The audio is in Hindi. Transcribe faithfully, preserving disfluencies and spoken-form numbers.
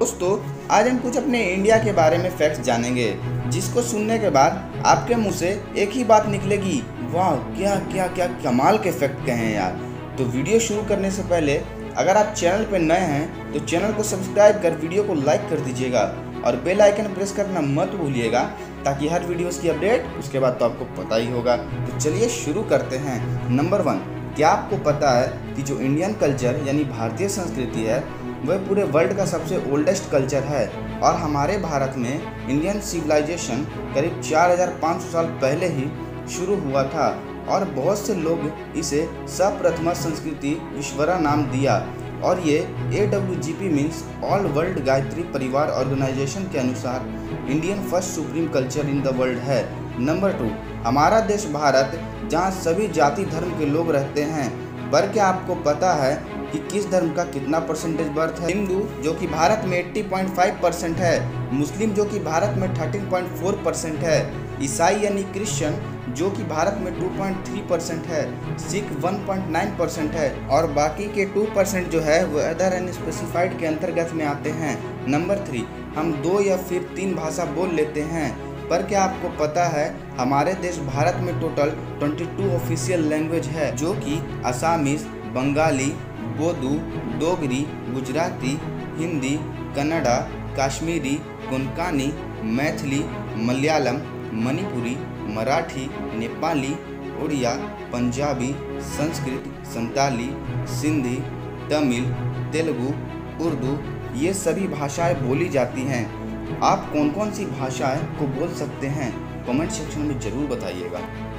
दोस्तों आज हम कुछ अपने इंडिया के बारे में फैक्ट्स जानेंगे जिसको सुनने के बाद आपके मुंह से एक ही बात निकलेगी, वाह क्या क्या क्या कमाल के फैक्ट कहे हैं यार। तो वीडियो शुरू करने से पहले अगर आप चैनल पर नए हैं तो चैनल को सब्सक्राइब कर वीडियो को लाइक कर दीजिएगा और बेल आइकन प्रेस करना मत भूलिएगा ताकि हर वीडियोस की अपडेट उसके बाद तो आपको पता ही होगा। तो चलिए शुरू करते हैं। नंबर वन, क्या आपको पता है कि जो इंडियन कल्चर यानी भारतीय संस्कृति है वह पूरे वर्ल्ड का सबसे ओल्डेस्ट कल्चर है और हमारे भारत में इंडियन सिविलाइजेशन करीब चार हज़ार पाँच सौ साल पहले ही शुरू हुआ था और बहुत से लोग इसे सप्रथमा संस्कृति ईश्वरा नाम दिया और ये A W G P means all world Gayatri परिवार ऑर्गेनाइजेशन के अनुसार Indian first supreme culture in the world है। नंबर टू, हमारा देश भारत जहाँ सभी जाति धर्म के लोग रहते हैं, पर क्या आपको पता है कि किस धर्म का कितना परसेंटेज बर्थ है? हिंदू जो कि भारत में अस्सी पॉइंट पाँच परसेंट है, मुस्लिम जो कि भारत में तेरह पॉइंट चार परसेंट है, ईसाई यानी क्रिश्चियन जो कि भारत में दो पॉइंट तीन परसेंट है, सिख एक पॉइंट नौ परसेंट है और बाकी के दो परसेंट जो है वो अदर अनस्पेसिफाइड के अंतर्गत में आते हैं। नंबर थ्री, हम दो या फिर तीन भाषा बोल लेते हैं, पर क्या आपको पता है हमारे देश भारत में टोटल बाईस ऑफिशियल लैंग्वेज है जो कि असामीज, बंगाली, बोडो, डोगरी, गुजराती, हिंदी, कन्नड़ा, कश्मीरी, कोंकणी, मैथिली, मलयालम, मणिपुरी, मराठी, नेपाली, उड़िया, पंजाबी, संस्कृत, संताली, सिंधी, तमिल, तेलुगु, उर्दू, ये सभी भाषाएं बोली जाती हैं। आप कौन कौन सी भाषाएं को बोल सकते हैं कमेंट सेक्शन में ज़रूर बताइएगा।